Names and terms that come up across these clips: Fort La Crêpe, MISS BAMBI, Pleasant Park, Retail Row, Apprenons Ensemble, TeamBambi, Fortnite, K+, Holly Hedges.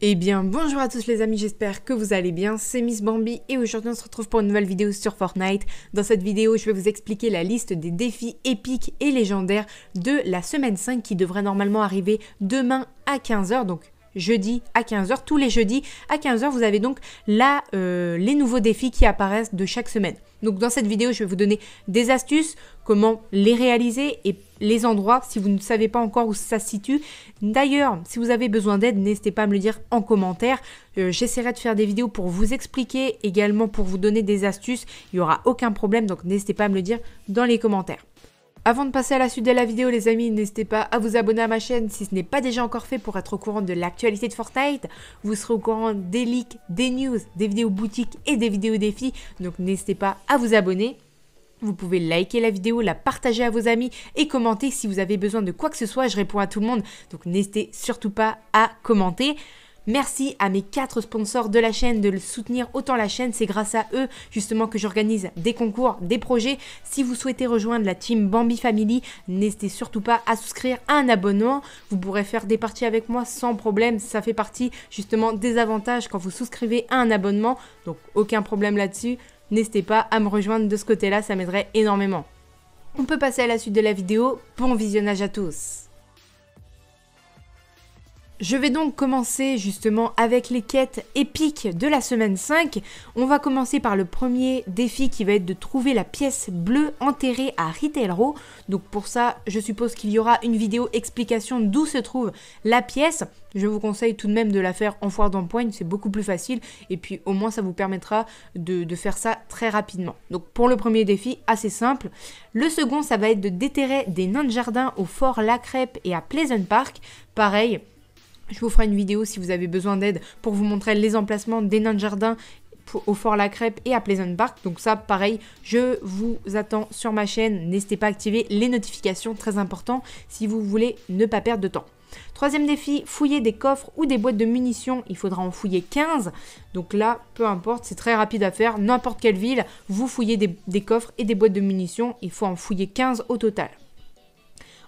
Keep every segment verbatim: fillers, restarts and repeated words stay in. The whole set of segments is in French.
Eh bien bonjour à tous les amis, j'espère que vous allez bien, c'est Miss Bambi et aujourd'hui on se retrouve pour une nouvelle vidéo sur Fortnite. Dans cette vidéo je vais vous expliquer la liste des défis épiques et légendaires de la semaine cinq qui devrait normalement arriver demain à quinze heures, donc jeudi à quinze heures, tous les jeudis à quinze heures vous avez donc là euh, les nouveaux défis qui apparaissent de chaque semaine. Donc dans cette vidéo je vais vous donner des astuces, comment les réaliser et les endroits si vous ne savez pas encore où ça se situe. D'ailleurs si vous avez besoin d'aide n'hésitez pas à me le dire en commentaire, euh, j'essaierai de faire des vidéos pour vous expliquer, également pour vous donner des astuces, il n'y aura aucun problème, donc n'hésitez pas à me le dire dans les commentaires. Avant de passer à la suite de la vidéo les amis, n'hésitez pas à vous abonner à ma chaîne si ce n'est pas déjà encore fait pour être au courant de l'actualité de Fortnite. Vous serez au courant des leaks, des news, des vidéos boutiques et des vidéos défis. Donc n'hésitez pas à vous abonner. Vous pouvez liker la vidéo, la partager à vos amis et commenter si vous avez besoin de quoi que ce soit. Je réponds à tout le monde, donc n'hésitez surtout pas à commenter. Merci à mes quatre sponsors de la chaîne de le soutenir autant la chaîne, c'est grâce à eux justement que j'organise des concours, des projets. Si vous souhaitez rejoindre la team Bambi Family, n'hésitez surtout pas à souscrire à un abonnement. Vous pourrez faire des parties avec moi sans problème, ça fait partie justement des avantages quand vous souscrivez à un abonnement. Donc aucun problème là-dessus, n'hésitez pas à me rejoindre de ce côté-là, ça m'aiderait énormément. On peut passer à la suite de la vidéo, bon visionnage à tous. Je vais donc commencer justement avec les quêtes épiques de la semaine cinq. On va commencer par le premier défi qui va être de trouver la pièce bleue enterrée à Retail Row. Donc pour ça, je suppose qu'il y aura une vidéo explication d'où se trouve la pièce. Je vous conseille tout de même de la faire en foire d'empoigne, c'est beaucoup plus facile. Et puis au moins ça vous permettra de, de faire ça très rapidement. Donc pour le premier défi, assez simple. Le second, ça va être de déterrer des nains de jardin au Fort La Crêpe et à Pleasant Park. Pareil. Je vous ferai une vidéo si vous avez besoin d'aide pour vous montrer les emplacements des nains de jardin au Fort La Crêpe et à Pleasant Park. Donc ça, pareil, je vous attends sur ma chaîne. N'hésitez pas à activer les notifications, très important, si vous voulez ne pas perdre de temps. Troisième défi, fouiller des coffres ou des boîtes de munitions. Il faudra en fouiller quinze. Donc là, peu importe, c'est très rapide à faire. N'importe quelle ville, vous fouillez des, des coffres et des boîtes de munitions. Il faut en fouiller quinze au total.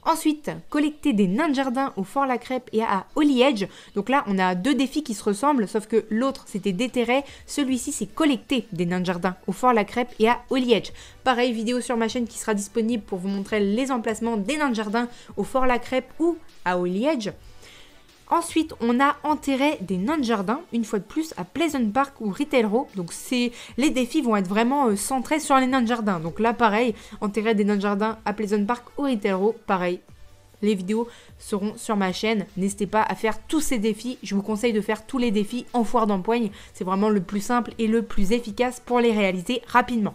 Ensuite, collecter des nains de jardin au Fort La Crêpe et à Holly Hedges. Donc là, on a deux défis qui se ressemblent, sauf que l'autre, c'était déterrer. Celui-ci, c'est collecter des nains de jardin au Fort La Crêpe et à Holly Hedges. Pareil, vidéo sur ma chaîne qui sera disponible pour vous montrer les emplacements des nains de jardin au Fort La Crêpe ou à Holly Hedges. Ensuite, on a enterré des nains de jardin, une fois de plus, à Pleasant Park ou Retail Row. Donc, les défis vont être vraiment euh, centrés sur les nains de jardin. Donc là, pareil, enterrer des nains de jardin à Pleasant Park ou Retail Row, pareil. Les vidéos seront sur ma chaîne. N'hésitez pas à faire tous ces défis. Je vous conseille de faire tous les défis en foire d'empoigne. C'est vraiment le plus simple et le plus efficace pour les réaliser rapidement.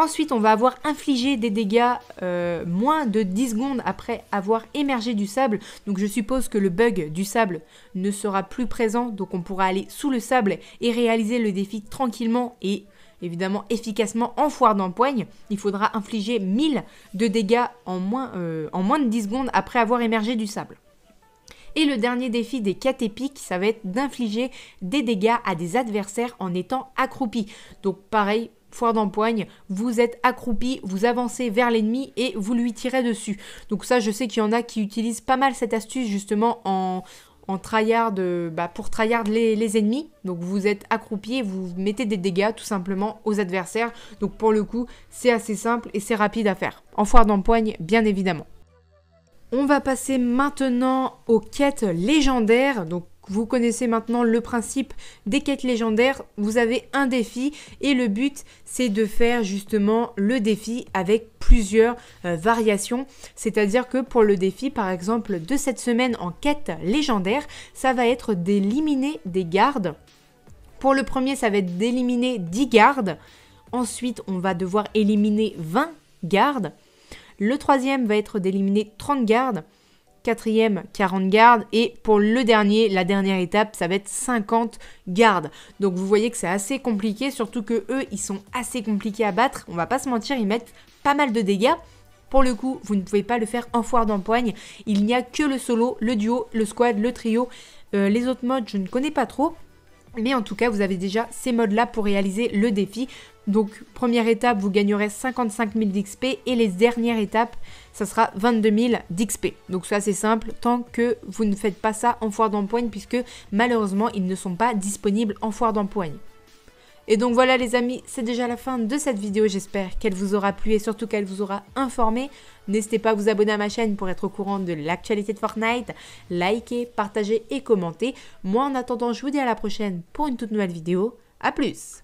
Ensuite, on va avoir infligé des dégâts euh, moins de dix secondes après avoir émergé du sable. Donc je suppose que le bug du sable ne sera plus présent. Donc on pourra aller sous le sable et réaliser le défi tranquillement et évidemment efficacement en foire d'empoigne. Il faudra infliger mille de dégâts en moins, euh, en moins de dix secondes après avoir émergé du sable. Et le dernier défi des quêtes épiques, ça va être d'infliger des dégâts à des adversaires en étant accroupi. Donc pareil, foire d'empoigne, vous êtes accroupi, vous avancez vers l'ennemi et vous lui tirez dessus. Donc ça, je sais qu'il y en a qui utilisent pas mal cette astuce justement en, en tryhard, bah pour tryhard les, les ennemis. Donc vous êtes accroupi, vous mettez des dégâts tout simplement aux adversaires. Donc pour le coup, c'est assez simple et c'est rapide à faire. En foire d'empoigne, bien évidemment. On va passer maintenant aux quêtes légendaires. Donc vous connaissez maintenant le principe des quêtes légendaires. Vous avez un défi et le but, c'est de faire justement le défi avec plusieurs euh, variations. C'est-à-dire que pour le défi, par exemple, de cette semaine en quête légendaire, ça va être d'éliminer des gardes. Pour le premier, ça va être d'éliminer dix gardes. Ensuite, on va devoir éliminer vingt gardes. Le troisième va être d'éliminer trente gardes. Quatrième, quarante gardes. Et pour le dernier, la dernière étape, ça va être cinquante gardes. Donc vous voyez que c'est assez compliqué, surtout que eux, ils sont assez compliqués à battre. On va pas se mentir, ils mettent pas mal de dégâts. Pour le coup, vous ne pouvez pas le faire en foire d'empoigne. Il n'y a que le solo, le duo, le squad, le trio. Euh, les autres modes, je ne connais pas trop. Mais en tout cas, vous avez déjà ces modes-là pour réaliser le défi. Donc, première étape, vous gagnerez cinquante-cinq mille d'X P et les dernières étapes, ça sera vingt-deux mille d'X P. Donc, c'est assez simple tant que vous ne faites pas ça en foire d'empoigne puisque malheureusement, ils ne sont pas disponibles en foire d'empoigne. Et donc voilà les amis, c'est déjà la fin de cette vidéo, j'espère qu'elle vous aura plu et surtout qu'elle vous aura informé. N'hésitez pas à vous abonner à ma chaîne pour être au courant de l'actualité de Fortnite, likez, partagez et commentez. Moi en attendant, je vous dis à la prochaine pour une toute nouvelle vidéo, à plus!